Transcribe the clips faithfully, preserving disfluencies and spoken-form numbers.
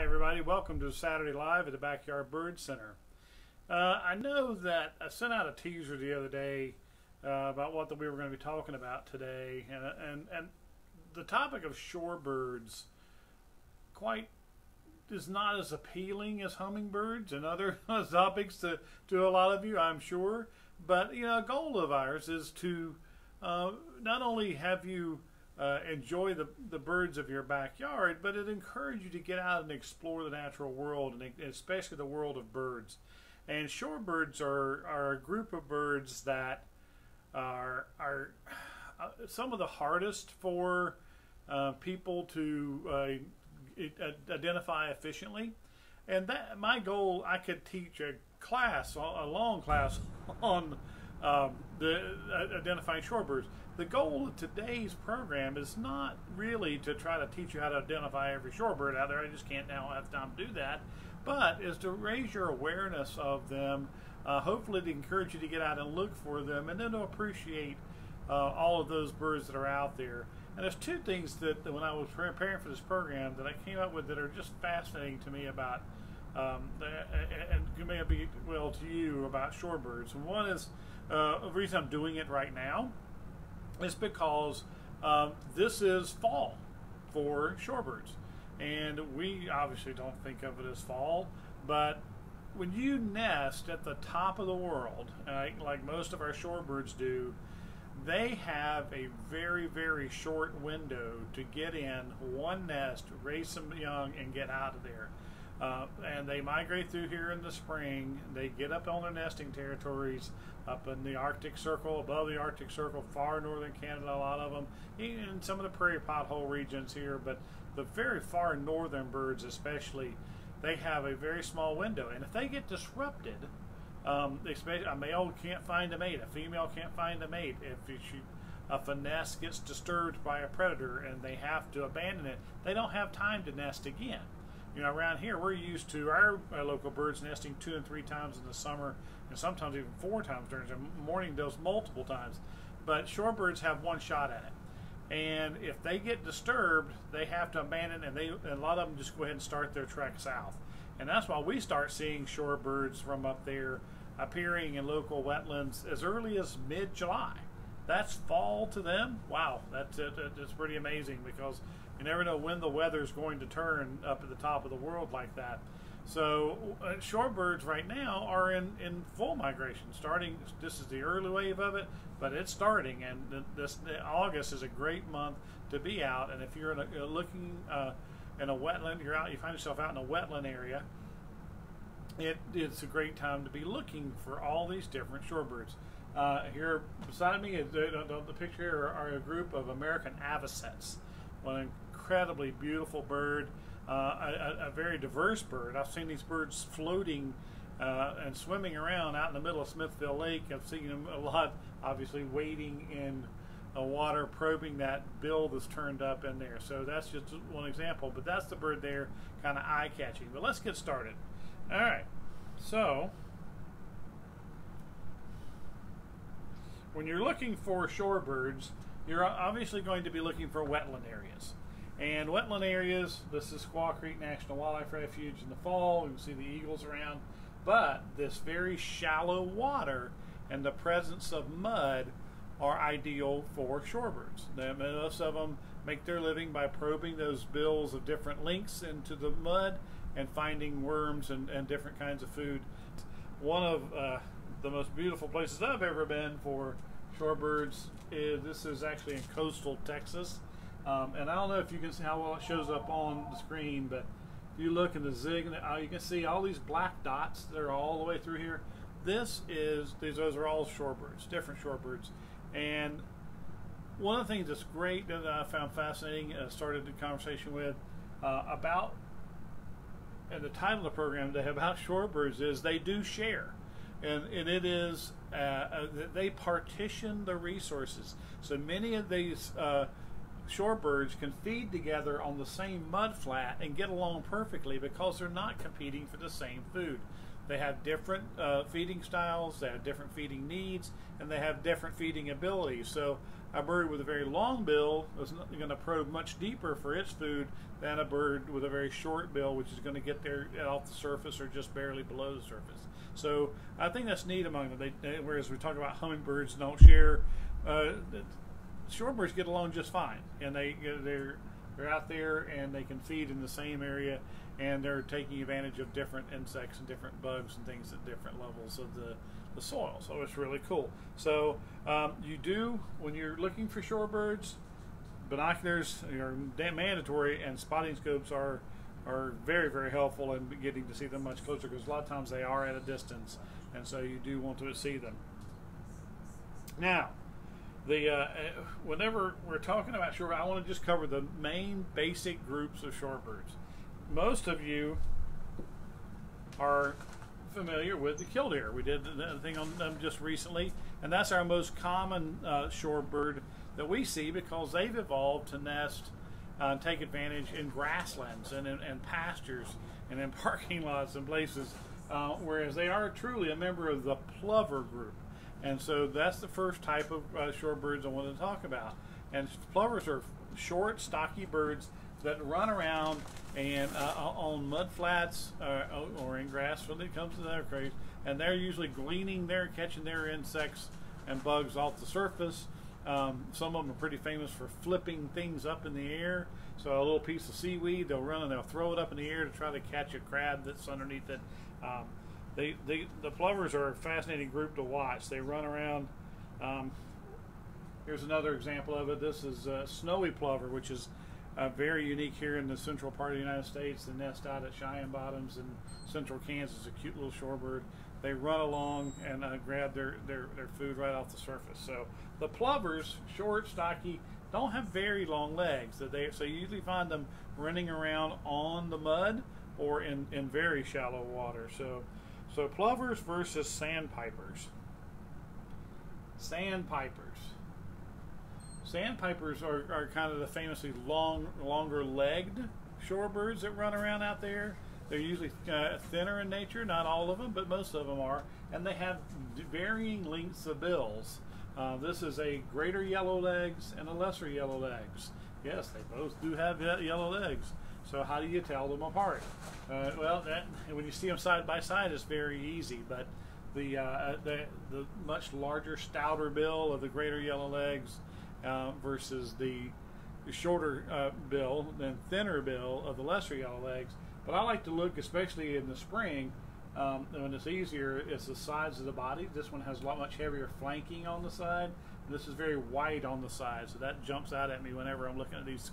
Hi everybody, welcome to Saturday Live at the Backyard Bird Center. Uh, I know that I sent out a teaser the other day uh, about what the, we were going to be talking about today, and, and, and the topic of shorebirds quite is not as appealing as hummingbirds and other topics to, to a lot of you, I'm sure. But you know, a goal of ours is to uh, not only have you Uh, enjoy the, the birds of your backyard, but it encourages you to get out and explore the natural world, and especially the world of birds. And shorebirds are, are a group of birds that are, are uh, some of the hardest for uh, people to uh, it, uh, identify efficiently. And that my goal, I could teach a class, a long class on Um, the uh, identifying shorebirds. The goal of today's program is not really to try to teach you how to identify every shorebird out there. I just can't now have time to do that, but is to raise your awareness of them, uh, hopefully to encourage you to get out and look for them, and then to appreciate uh, all of those birds that are out there. And there's two things that, that when I was preparing for this program that I came up with that are just fascinating to me about um, and, and may be well to you about shorebirds. And one is Uh, the reason I'm doing it right now is because uh, this is fall for shorebirds, and we obviously don't think of it as fall, but when you nest at the top of the world, uh, like most of our shorebirds do, they have a very, very short window to get in one nest, raise some young, and get out of there. Uh, and they migrate through here in the spring. They get up on their nesting territories up in the Arctic Circle, above the Arctic Circle, far northern Canada, a lot of them, and some of the prairie pothole regions here. But the very far northern birds especially, they have a very small window. And if they get disrupted, um, especially a male can't find a mate, a female can't find a mate, if she, if a nest gets disturbed by a predator and they have to abandon it, they don't have time to nest again. You know, around here, we're used to our, our local birds nesting two and three times in the summer, and sometimes even four times during the morning, those multiple times. But shorebirds have one shot at it. And if they get disturbed, they have to abandon, and, they, and a lot of them just go ahead and start their trek south. And that's why we start seeing shorebirds from up there appearing in local wetlands as early as mid-July. That's fall to them. Wow, that's, that's pretty amazing, because you never know when the weather's going to turn up at the top of the world like that. So uh, shorebirds right now are in, in full migration. Starting, this is the early wave of it, but it's starting. And th this th August is a great month to be out. And if you're in a, you're looking uh, in a wetland, you're out, you find yourself out in a wetland area, it, it's a great time to be looking for all these different shorebirds. Uh, here beside me, the, the, the picture here are, are a group of American avocets. What an incredibly beautiful bird, uh, a, a very diverse bird. I've seen these birds floating uh, and swimming around out in the middle of Smithville Lake. I've seen them a lot, obviously, wading in the water, probing that bill that's turned up in there. So that's just one example, but that's the bird there, kind of eye-catching. But let's get started. All right, so when you're looking for shorebirds, you're obviously going to be looking for wetland areas. And wetland areas, this is Squaw Creek National Wildlife Refuge in the fall. You can see the eagles around. But this very shallow water and the presence of mud are ideal for shorebirds. Most of them make their living by probing those bills of different lengths into the mud and finding worms and, and different kinds of food. One of uh, the most beautiful places I've ever been for shorebirds is, this is actually in coastal Texas, um, and I don't know if you can see how well it shows up on the screen, but if you look in the zig, uh, you can see all these black dots that are all the way through here. This is, these, those are all shorebirds, different shorebirds. And one of the things that's great that I found fascinating, uh, started the conversation with uh, about, and the title of the program today about shorebirds is they do share. And, and it is, uh, uh, they partition the resources. So many of these uh, shorebirds can feed together on the same mudflat and get along perfectly because they're not competing for the same food. They have different uh, feeding styles, they have different feeding needs, and they have different feeding abilities. So a bird with a very long bill is not going to probe much deeper for its food than a bird with a very short bill, which is going to get there off the surface or just barely below the surface. So I think that's neat among them. They, they, whereas we talk about hummingbirds don't share, uh, shorebirds get along just fine, and they they're they're out there and they can feed in the same area, and they're taking advantage of different insects and different bugs and things at different levels of the. the soil, so it's really cool. So um, you do, when you're looking for shorebirds, binoculars are mandatory, and spotting scopes are are very very helpful in getting to see them much closer, because a lot of times they are at a distance, and so you do want to see them. Now, the uh, whenever we're talking about shorebirds, I want to just cover the main basic groups of shorebirds. Most of you are familiar with the killdeer. We did a thing on them just recently, and that's our most common uh, shorebird that we see, because they've evolved to nest uh, and take advantage in grasslands and in and pastures and in parking lots and places, uh, whereas they are truly a member of the plover group. And so that's the first type of uh, shorebirds I wanted to talk about. And plovers are short, stocky birds that run around and uh, on mud flats uh, or in grass when it comes to their craze, and they're usually gleaning there, catching their insects and bugs off the surface. Um, some of them are pretty famous for flipping things up in the air. So a little piece of seaweed, they'll run and they'll throw it up in the air to try to catch a crab that's underneath it. Um, they, they, the plovers are a fascinating group to watch. They run around. Um, here's another example of it. This is a snowy plover, which is Uh, very unique here in the central part of the United States. They nest out at Cheyenne Bottoms in central Kansas, a cute little shorebird. They run along and uh, grab their, their, their food right off the surface. So the plovers, short, stocky, don't have very long legs. So, they, so you usually find them running around on the mud or in, in very shallow water. So, so plovers versus sandpipers. Sandpipers. Sandpipers are, are kind of the famously long, longer-legged shorebirds that run around out there. They're usually uh, thinner in nature, not all of them, but most of them are, and they have varying lengths of bills. Uh, this is a greater yellow legs and a lesser yellow legs. Yes, they both do have yellow legs. So how do you tell them apart? Uh, well, that, when you see them side by side, it's very easy, but the, uh, the, the much larger, stouter bill of the greater yellow legs Uh, versus the shorter uh, bill and thinner bill of the lesser yellow legs. But I like to look, especially in the spring, um, when it's easier, it's the sides of the body. This one has a lot much heavier flanking on the side. And this is very wide on the side, so that jumps out at me whenever I'm looking at these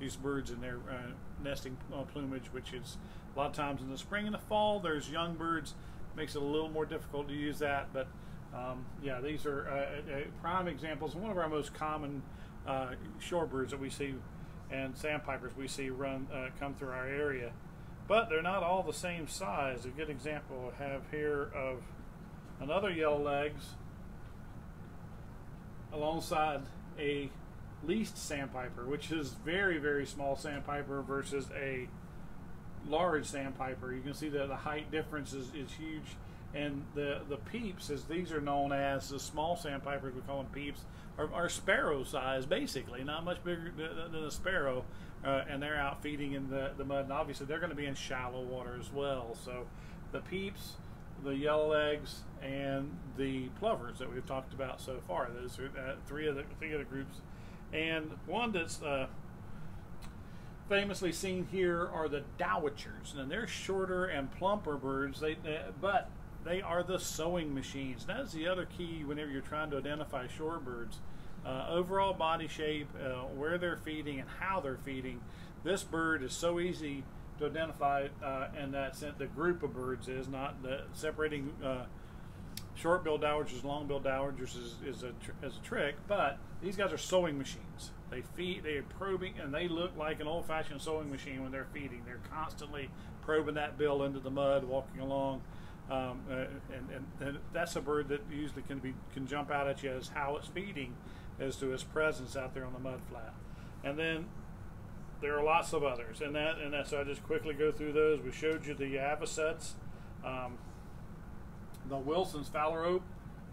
these birds and their uh, nesting plumage, which is a lot of times in the spring and the fall. There's young birds, makes it a little more difficult to use that, but. Um, yeah, these are uh, uh, prime examples. One of our most common uh, shorebirds that we see, and sandpipers we see run uh, come through our area, but they're not all the same size. A good example I have here of another yellow legs alongside a least sandpiper, which is very very small sandpiper versus a large sandpiper. You can see that the height difference is, is huge. And the, the peeps, as these are known as, the small sandpipers, we call them peeps, are, are sparrow size, basically, not much bigger than, than a sparrow, uh, and they're out feeding in the, the mud, and obviously they're going to be in shallow water as well. So the peeps, the yellow legs, and the plovers that we've talked about so far, those are uh, three, of the, three of the groups. And one that's uh, famously seen here are the dowitchers, and they're shorter and plumper birds, they, uh, but they are the sowing machines. That's the other key whenever you're trying to identify shorebirds. Uh, overall body shape, uh, where they're feeding and how they're feeding. This bird is so easy to identify, uh, and that's the group of birds is not the, separating uh, short-billed dowitchers, long-billed dowitchers is, is, a tr is a trick, but these guys are sowing machines. They feed, they are probing, and they look like an old-fashioned sowing machine when they're feeding. They're constantly probing that bill into the mud, walking along. Um, uh, and, and, and that's a bird that usually can be can jump out at you as how it's feeding, as to its presence out there on the mud flat. And then there are lots of others, and that and that, so I just quickly go through those. We showed you the avocets, um, the Wilson's phalarope,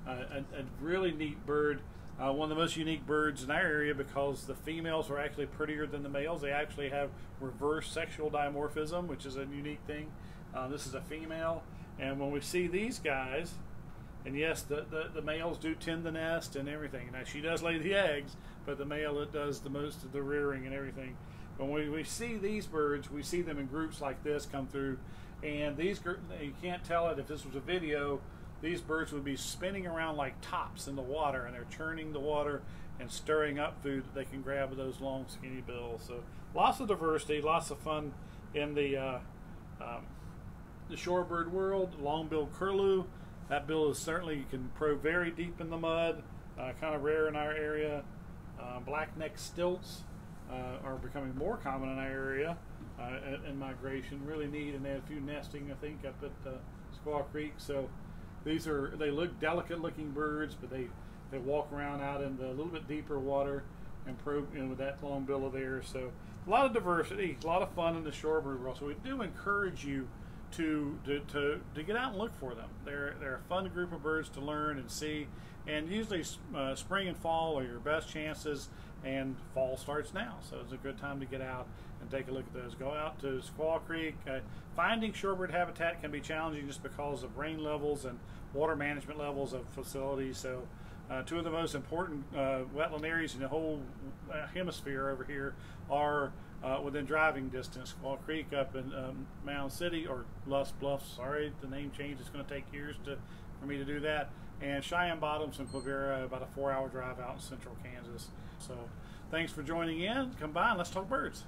uh, a, a really neat bird uh, one of the most unique birds in our area because the females are actually prettier than the males. They actually have reverse sexual dimorphism, which is a unique thing. Uh, this is a female, and when we see these guys, and yes, the, the, the males do tend the nest and everything. Now, she does lay the eggs, but the male it does the most of the rearing and everything. But when we see these birds, we see them in groups like this come through, and these, you can't tell it if this was a video, these birds would be spinning around like tops in the water, and they're churning the water and stirring up food that they can grab with those long skinny bills. So lots of diversity, lots of fun in the, uh, um, the shorebird world. Long-billed curlew, that bill is certainly, you can probe very deep in the mud, uh, kind of rare in our area. Uh, black-necked stilts uh, are becoming more common in our area uh, in migration, really neat, and they had a few nesting, I think, up at uh, Squaw Creek. So these are, they look delicate-looking birds, but they, they walk around out in the a little bit deeper water and probe, you know, with that long bill of theirs. So a lot of diversity, a lot of fun in the shorebird world. So we do encourage you to, to, to, to get out and look for them. They're, they're a fun group of birds to learn and see, and usually uh, spring and fall are your best chances, and fall starts now, so it's a good time to get out and take a look at those. Go out to Squaw Creek. Uh, finding shorebird habitat can be challenging just because of rain levels and water management levels of facilities, so uh, two of the most important uh, wetland areas in the whole hemisphere over here are uh, within driving distance. Squaw Creek up in um, Mound City, or Loess Bluffs, sorry, the name change, it's going to take years to, for me to do that, and Cheyenne Bottoms and Quivira, about a four hour drive out in central Kansas. So thanks for joining in. Come by and let's talk birds.